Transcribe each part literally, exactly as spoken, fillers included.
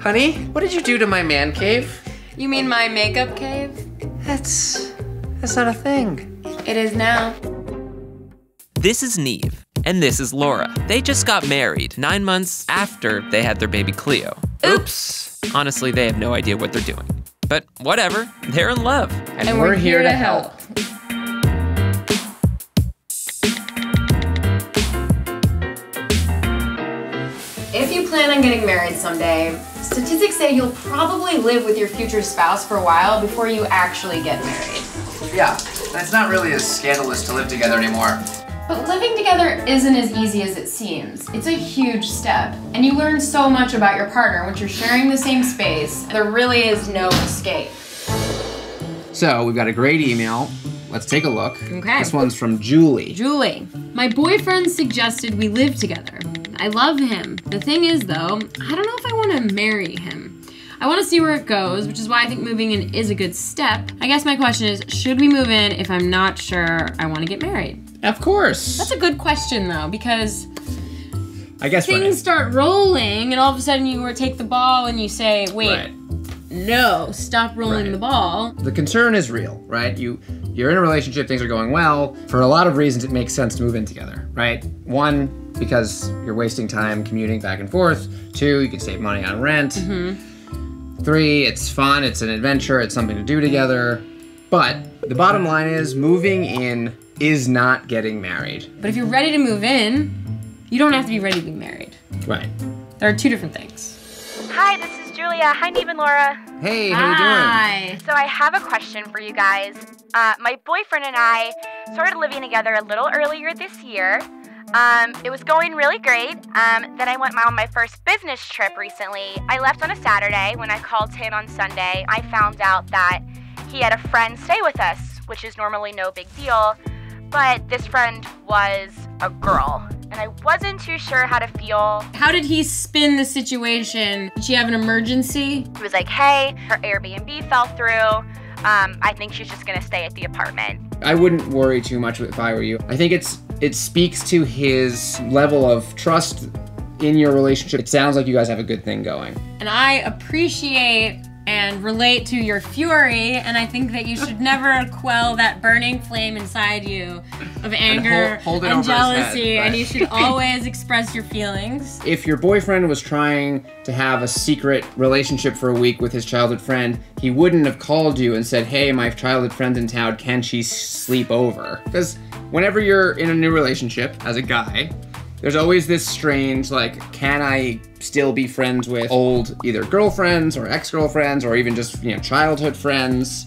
Honey, what did you do to my man cave? You mean my makeup cave? That's... that's not a thing. It is now. This is Nev, and this is Laura. They just got married nine months after they had their baby Cleo. Oops! Honestly, they have no idea what they're doing. But whatever, they're in love. And, and we're, we're here, here to help. help. If you plan on getting married someday, statistics say you'll probably live with your future spouse for a while before you actually get married. Yeah, and it's not really as scandalous to live together anymore. But living together isn't as easy as it seems. It's a huge step, and you learn so much about your partner once you're sharing the same space. There really is no escape. So we've got a great email. Let's take a look. Okay. This one's from Julie. Julie, my boyfriend suggested we live together. I love him. The thing is though, I don't know if I want to marry him. I want to see where it goes, which is why I think moving in is a good step. I guess my question is, should we move in if I'm not sure I want to get married? Of course. That's a good question though, because I guess things right. start rolling and all of a sudden you take the ball and you say, wait, right. no, stop rolling right. the ball. The concern is real, right? You, you're in a relationship, things are going well. For a lot of reasons, it makes sense to move in together, right? One, because you're wasting time commuting back and forth. Two, you can save money on rent. Mm-hmm. Three, it's fun, it's an adventure, it's something to do together. But the bottom line is moving in is not getting married. But if you're ready to move in, you don't have to be ready to be married. Right. There are two different things. Hi, this is Julia. Hi, Nev and Laura. Hey, how Hi. you doing? So I have a question for you guys. Uh, my boyfriend and I started living together a little earlier this year. Um, it was going really great. Um, then I went on my first business trip recently. I left on a Saturday. When I called in on Sunday, I found out that he had a friend stay with us, which is normally no big deal. But this friend was a girl, and I wasn't too sure how to feel. How did he spin the situation? Did she have an emergency? He was like, hey, her Airbnb fell through. Um, I think she's just gonna stay at the apartment. I wouldn't worry too much if I were you. I think it's it speaks to his level of trust in your relationship. It sounds like you guys have a good thing going. And I appreciate and relate to your fury, and I think that you should never quell that burning flame inside you of anger and, hold, hold and jealousy, head, and you should always express your feelings. If your boyfriend was trying to have a secret relationship for a week with his childhood friend, he wouldn't have called you and said, hey, my childhood friend's in town, can she sleep over? Because whenever you're in a new relationship, as a guy, there's always this strange, like, can I still be friends with old either girlfriends or ex-girlfriends or even just, you know, childhood friends?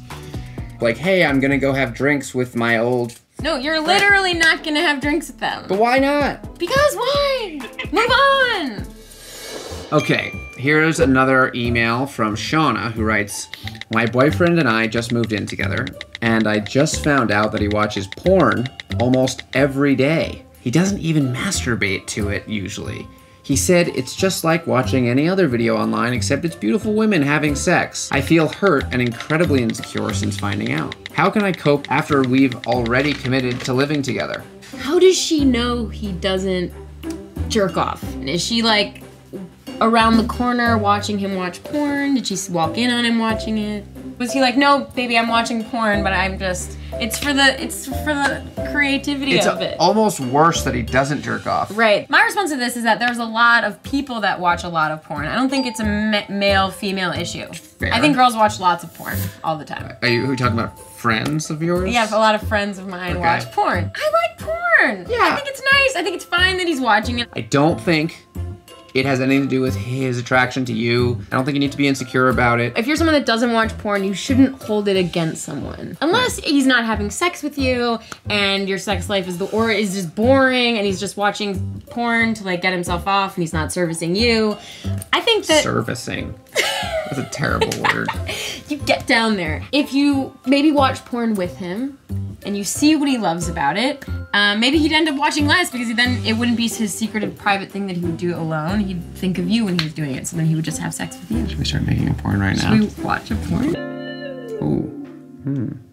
Like, hey, I'm gonna go have drinks with my old... No, you're friend. Literally not gonna have drinks with them. But why not? Because why? Move on! Okay, here's another email from Shauna who writes, my boyfriend and I just moved in together, and I just found out that he watches porn almost every day. He doesn't even masturbate to it, usually. He said, it's just like watching any other video online, except it's beautiful women having sex. I feel hurt and incredibly insecure since finding out. How can I cope after we've already committed to living together? How does she know he doesn't jerk off? Is she like around the corner watching him watch porn? Did she walk in on him watching it? Was he like, no, baby, I'm watching porn, but I'm just, it's for the, it's for the creativity of it. It's almost worse that he doesn't jerk off. Right. My response to this is that there's a lot of people that watch a lot of porn. I don't think it's a male-female issue. Fair. I think girls watch lots of porn all the time. Are you, are you talking about friends of yours? Yeah, a lot of friends of mine okay. watch porn. I like porn. Yeah. I think it's nice. I think it's fine that he's watching it. I don't think it has anything to do with his attraction to you. I don't think you need to be insecure about it. If you're someone that doesn't watch porn, you shouldn't hold it against someone. Unless right. he's not having sex with you and your sex life is the or is just boring and he's just watching porn to like get himself off and he's not servicing you. I think that- Servicing. That's a terrible word. You get down there. If you maybe watch porn with him and you see what he loves about it, um, maybe he'd end up watching less because then it wouldn't be his secretive private thing that he would do alone. He'd think of you when he was doing it, so then he would just have sex with you. Should we start making a porn right now? Should we watch a porn? Ooh. Hmm.